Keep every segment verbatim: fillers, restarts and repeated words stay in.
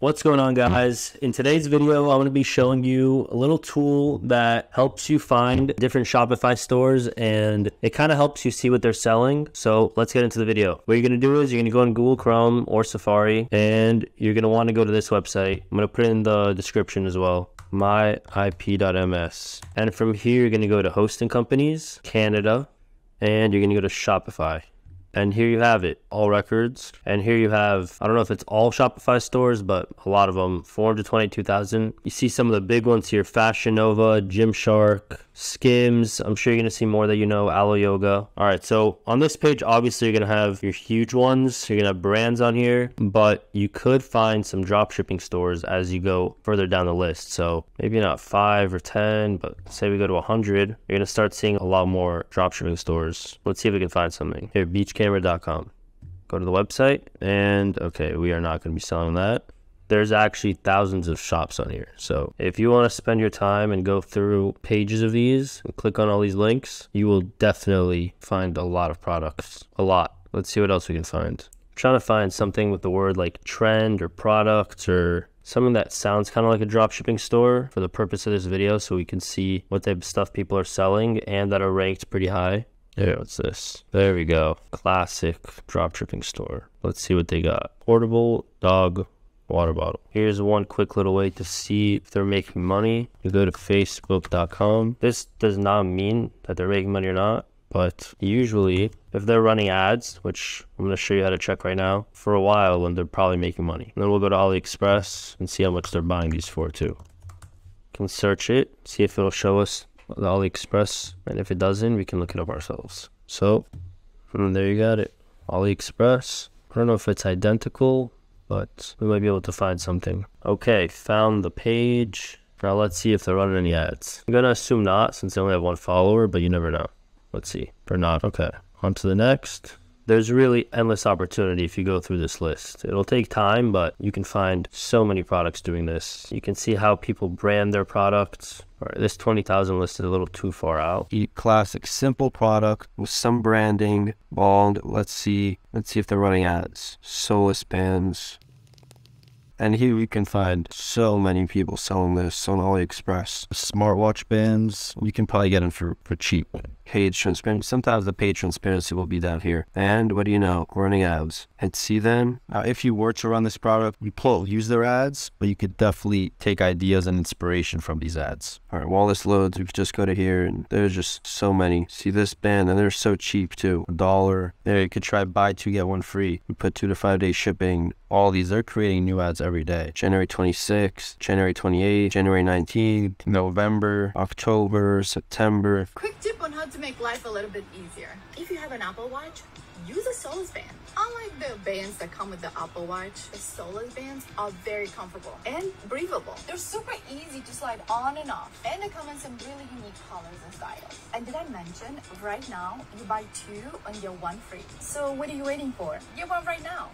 What's going on, guys? In today's video, I'm going to be showing you a little tool that helps you find different Shopify stores, and it kind of helps you see what they're selling. So let's get into the video. What you're going to do is you're going to go in Google Chrome or Safari, and you're going to want to go to this website. I'm going to put it in the description as well. My I P dot M S. And from here, you're going to go to hosting companies, Canada, and you're going to go to Shopify. And here you have it, all records. And here you have, I don't know if it's all Shopify stores, but a lot of them, four hundred twenty-two thousand. You see some of the big ones here, Fashion Nova, Gymshark, Skims. I'm sure you're gonna see more that you know, Alo Yoga. All right, so on this page, obviously you're gonna have your huge ones. You're gonna have brands on here, but you could find some dropshipping stores as you go further down the list. So maybe not five or ten, but say we go to one hundred, you're gonna start seeing a lot more dropshipping stores. Let's see if we can find something. Here, Beachcamera dot com. Go to the website, and okay, we are not going to be selling that. There's actually thousands of shops on here, so if you want to spend your time and go through pages of these and click on all these links, you will definitely find a lot of products. A lot. Let's see what else we can find. I'm trying to find something with the word like trend or products or something that sounds kind of like a dropshipping store for the purpose of this video, so we can see what type of stuff people are selling and that are ranked pretty high. There, what's this? There we go. Classic dropshipping store. Let's see what they got. Portable dog water bottle. Here's one quick little way to see if they're making money. You go to Facebook dot com. This does not mean that they're making money or not, but usually if they're running ads, which I'm going to show you how to check right now, for a while, then they're probably making money. And then we'll go to AliExpress and see how much they're buying these for too. You can search it, see if it'll show us the AliExpress, and if it doesn't, we can look it up ourselves. So and there you got it, AliExpress. I don't know if it's identical, but we might be able to find something. Okay, found the page. Now let's see if they're running any ads. I'm gonna assume not, since they only have one follower, but you never know. Let's see. They're not. Okay, on to the next. There's really endless opportunity if you go through this list. It'll take time, but you can find so many products doing this. You can see how people brand their products. All right, this twenty thousand list is a little too far out. Eat classic simple product with some branding, bald. Let's see. Let's see if they're running ads. Solas bands. And here we can find so many people selling this on AliExpress. Smartwatch bands, you can probably get them for, for cheap. Page transparency, sometimes the page transparency will be down here. And what do you know, running ads. And see then, uh, if you were to run this product, you pull, use their ads, but you could definitely take ideas and inspiration from these ads. All right, while this loads, we could just go to here, and there's just so many. See this band, and they're so cheap too, a dollar. There, you could try buy two, get one free. We put two to five day shipping. All these, they're creating new ads every day. January twenty-sixth, January twenty-eighth, January nineteenth, November, October, September. Quick tip on how to make life a little bit easier. If you have an Apple Watch, use a Solas band. Unlike the bands that come with the Apple Watch, the Solas bands are very comfortable and breathable. They're super easy to slide on and off, and they come in some really unique colors and styles. And did I mention, right now, you buy two and get one free. So what are you waiting for? Get one right now.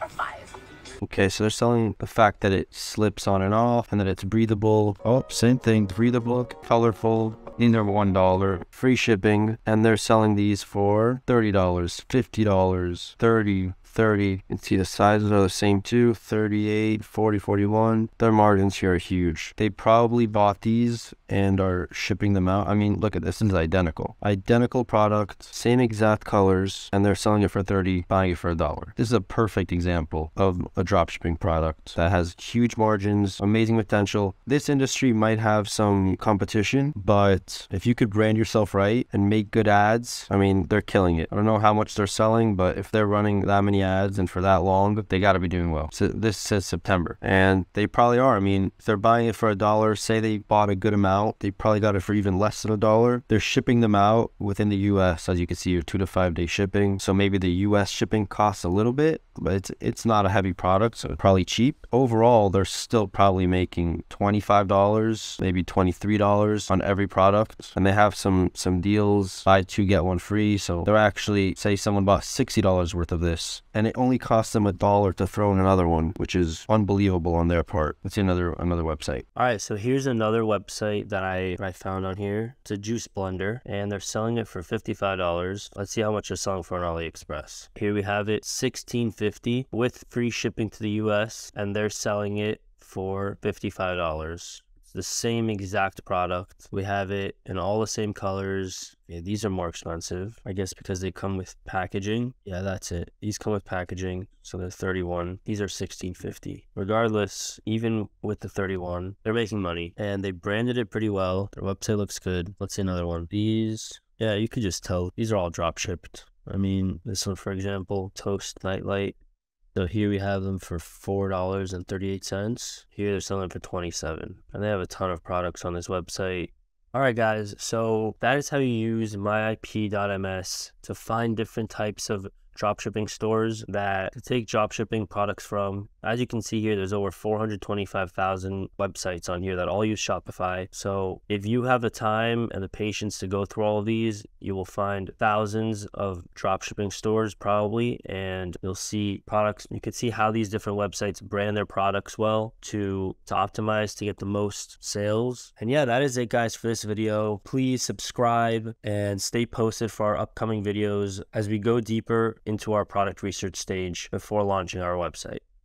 Or five. Okay, so they're selling the fact that it slips on and off and that it's breathable. Oh, same thing, breathable, colorful, in their one dollar, free shipping, and they're selling these for thirty dollars, fifty dollars, thirty dollars, thirty dollars. You can see the sizes are the same too, thirty-eight dollars, forty dollars, forty-one dollars. Their margins here are huge. They probably bought these and are shipping them out. I mean, look at this, it's identical. Identical product, same exact colors, and they're selling it for thirty dollars, buying it for a dollar. This is a perfect example of a dropshipping product that has huge margins, amazing potential. This industry might have some competition, but if you could brand yourself right and make good ads, I mean, they're killing it. I don't know how much they're selling, but if they're running that many ads and for that long, they got to be doing well. So this says September, and they probably are. I mean, if they're buying it for a dollar, say they bought a good amount, they probably got it for even less than a dollar. They're shipping them out within the U S, as you can see, your two to five day shipping. So maybe the U S shipping costs a little bit, but it's, it's not a heavy product, so it's probably cheap. Overall, they're still probably making twenty-five dollars, maybe twenty-three dollars on every product. And they have some, some deals, buy two, get one free. So they're actually, say someone bought sixty dollars worth of this and it only costs them a dollar to throw in another one, which is unbelievable on their part. Let's see another another website. All right, so here's another website that I, I found on here. It's a juice blender, and they're selling it for fifty-five dollars. Let's see how much they're selling for on AliExpress. Here we have it, sixteen fifty with free shipping to the U S, and they're selling it for fifty-five dollars. It's the same exact product. We have it in all the same colors. Yeah, these are more expensive, I guess, because they come with packaging. Yeah, that's it. These come with packaging, so they're thirty-one. These are sixteen fifty. Regardless, even with the thirty-one, they're making money, and they branded it pretty well. Their website looks good. Let's see another one. These, yeah, you could just tell these are all drop shipped. I mean, this one, for example, Toast Nightlight. So here we have them for four dollars and thirty-eight cents. Here they're selling for twenty-seven dollars, and they have a ton of products on this website. All right, guys, so that is how you use my I P dot M S to find different types of dropshipping stores that to take dropshipping products from. As you can see here, there's over four hundred twenty-five thousand websites on here that all use Shopify. So if you have the time and the patience to go through all of these, you will find thousands of dropshipping stores probably, and you'll see products. You can see how these different websites brand their products well to, to optimize to get the most sales. And yeah, that is it, guys, for this video. Please subscribe and stay posted for our upcoming videos as we go deeper into our product research stage before launching our website.